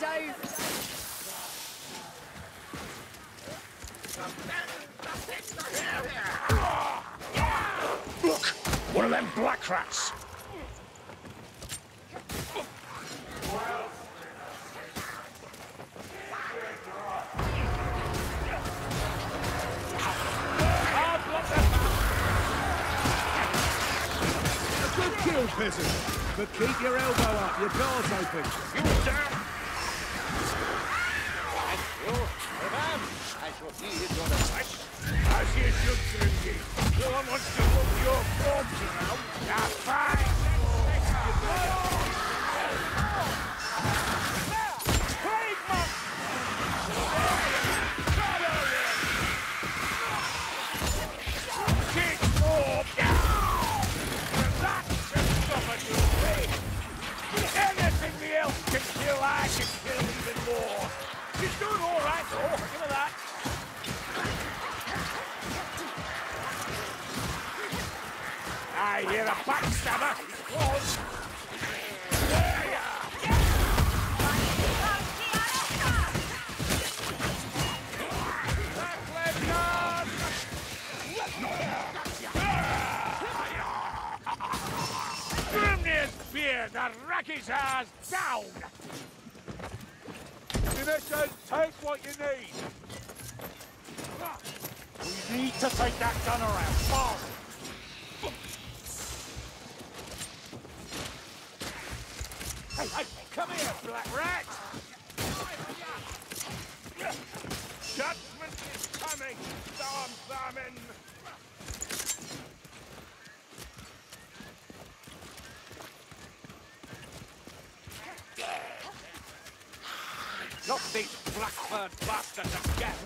down. Look, one of them black rats. Peasant, but keep your elbow up, your guard's open. You down! And you, madame, I shall see you on a touch. As you should, Srinji. No one wants to move your forms around. Now, fine! I can kill even more. She's doing all right, though. Look at that. I hear a backstabber. Close. There you are. Grimnir's beard, the Rackish has down. Take what you need. We need to take that gun around fast. Hey, hey, come here, black rat. Judgment is coming, storm vermin. Not these blackbird bastards again!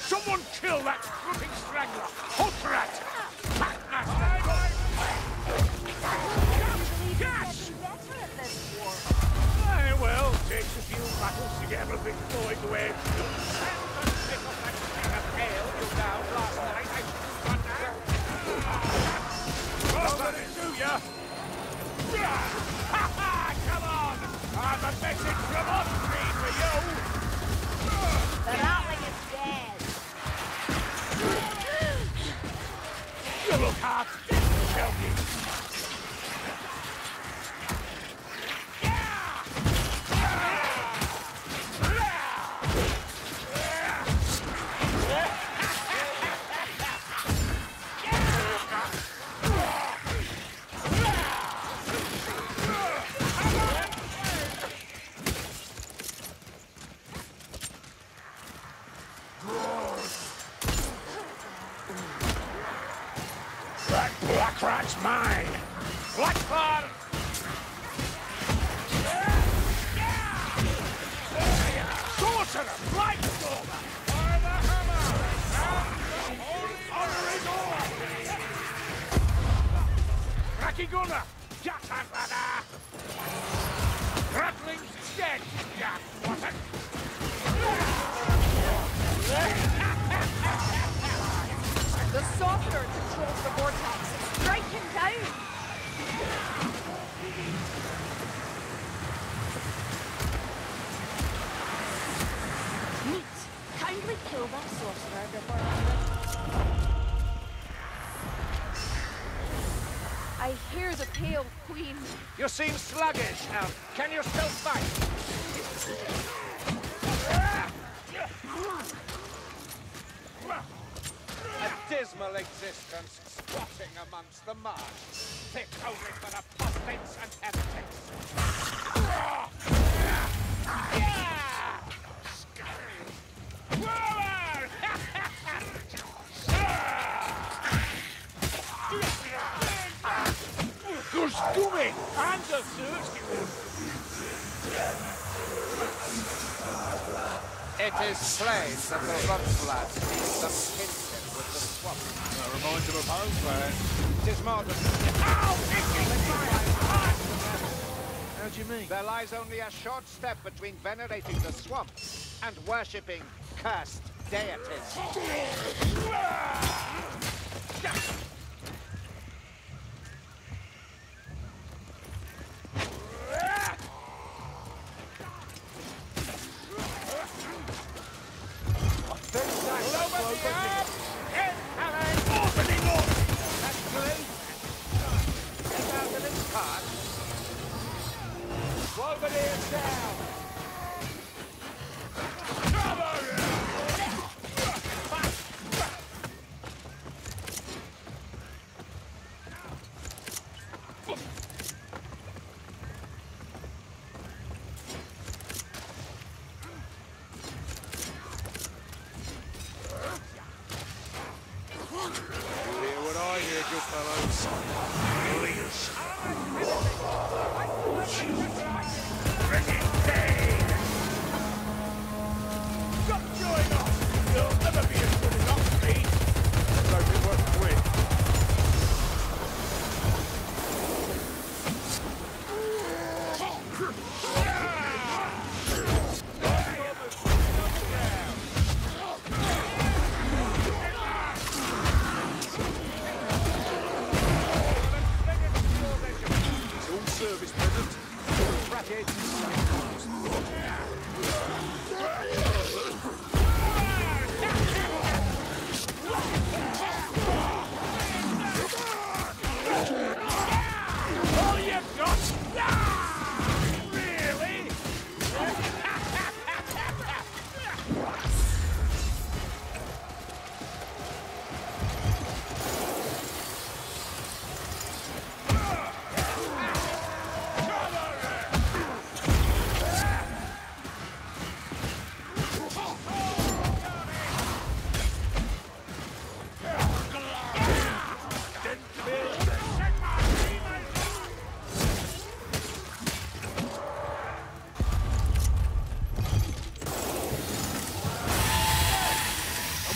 Someone kill that crooked straggler! Hot rat! Yes! Aye, well, takes a few battles to get everything going away. You down last night. Yeah. Come on! I'm a message from Oxford for you! The Ratling is dead! You look hard, Shelby! You seem sluggish now. Can you still fight? A dismal existence squatting amongst the marsh. Thick only for the puppets and heretics. Doing and the It is slaves that the Runflads need some kinship with the swamp. That reminds him of home, man. Tis Martin. Ow! How do you mean? There lies only a short step between venerating the swamp and worshipping cursed deities.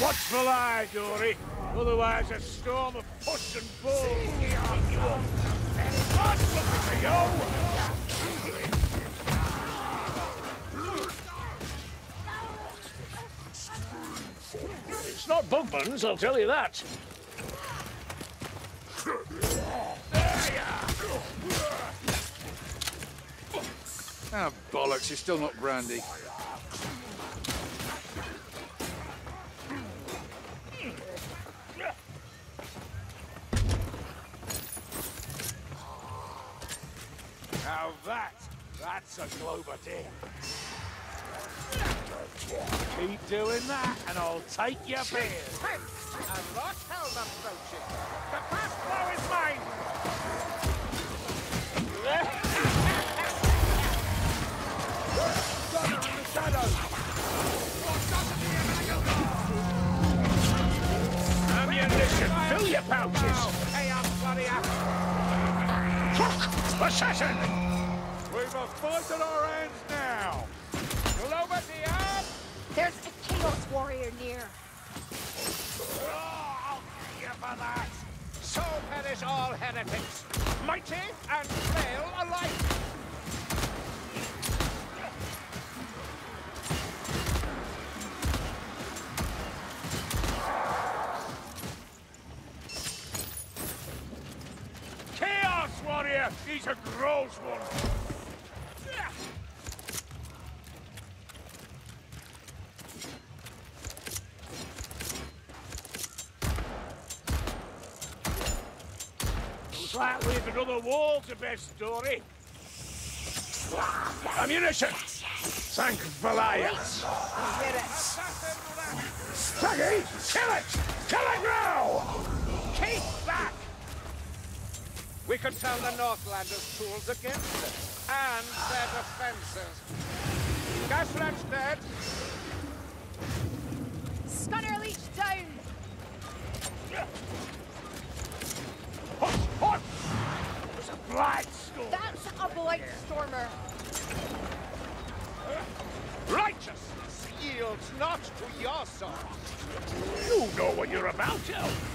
Watchful eye, Dory. Otherwise, a storm of push and pull. It's not Bugman's, I'll tell you that. Ah, bollocks, it's still not brandy. Now that's a glober deer. Keep doing that and I'll take your beard. A lot held approaching. The fast blow is mine. Gunner in the shadows. Ammunition, fill your pouches. Hey, I'm bloody up. Assassin! We've a fight at our hands now! Glover Diab! There's a Chaos Warrior near. Oh, I'll pay you for that! So perish all heretics, mighty and frail alike! He's a gross one. Looks like we have another wall to best story. Ammunition! Sank Valaya! Staggy, kill it! Kill it now! Keep back! We can tell the Northlanders' tools against us, and their defences. Gaslam's dead. Scunner Leech down. Hot, hot! There's a blight storm. That's a blight stormer. Righteousness yields not to your sword. You know what you're about, Elf.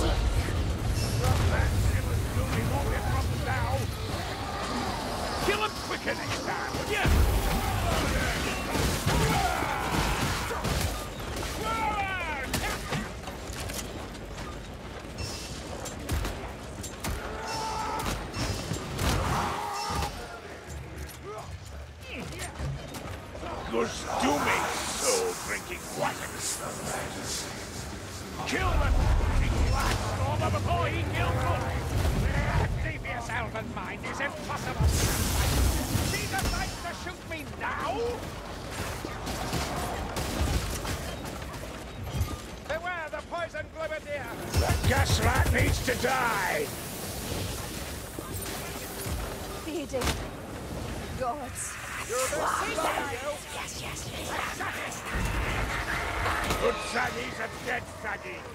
From that, it was doing all it from now. American next time. Because do make soul drinking water. Kill them! Stormer before he killed good! Save yourself and mine is impossible! She decides to shoot me now? Beware the poison grenadier! The gas rat needs to die! Feeding gods. You're yes, yes, yes. Good saggies and dead saggies.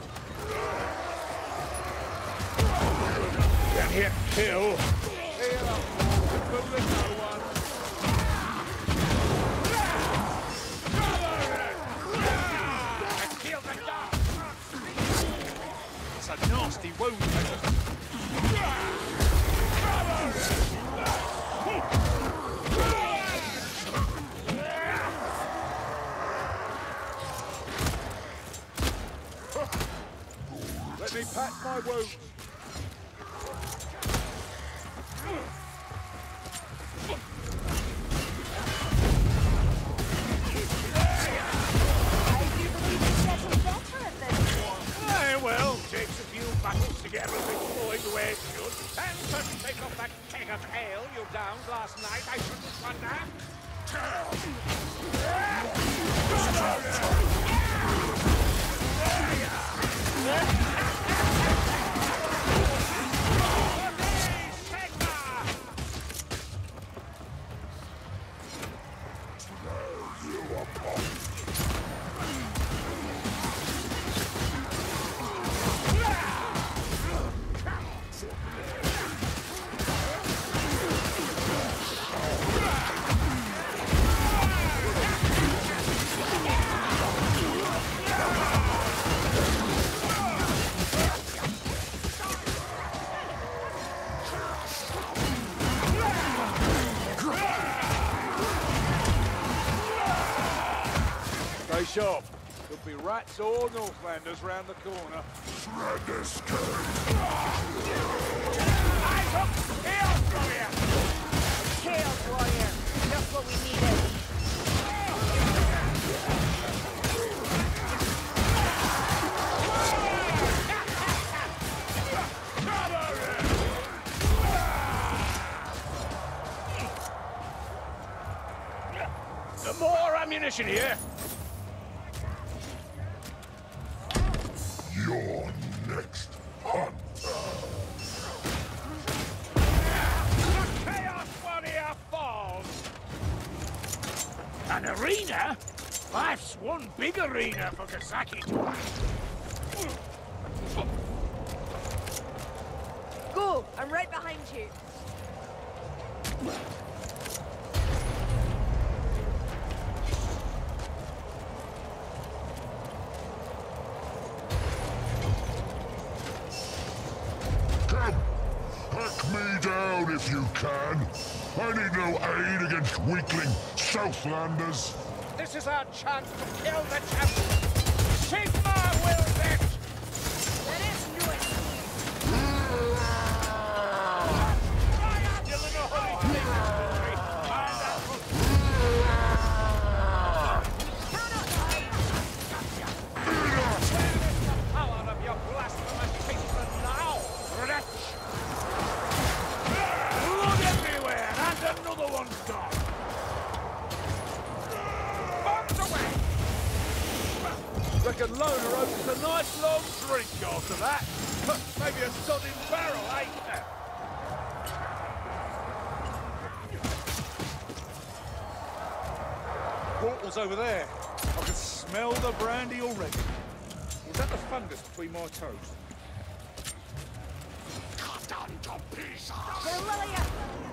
Get hit, kill! It's a nasty wound. Let me pat my wound. Shop. There'll be rats or Northlanders round the corner. Shred this cave. I took Chaos Warrior! Chaos Warrior. That's what we needed. Some more ammunition here. An arena? Life's one big arena for Kasaki to. Go! I'm right behind you. Come! Hack me down if you can! I need no aid against weakling Southlanders. This is our chance to kill the champion. Sigma will bet. Let us do it. The power of your blasphemous patron now, wretch. Blood everywhere, and another one's gone. Reckon Loner opens a nice long drink after that. Maybe a sodding barrel, ain't there? Portal's over there. I can smell the brandy already. Was that the fungus between my toes? Cut down to pieces! Guerrilla!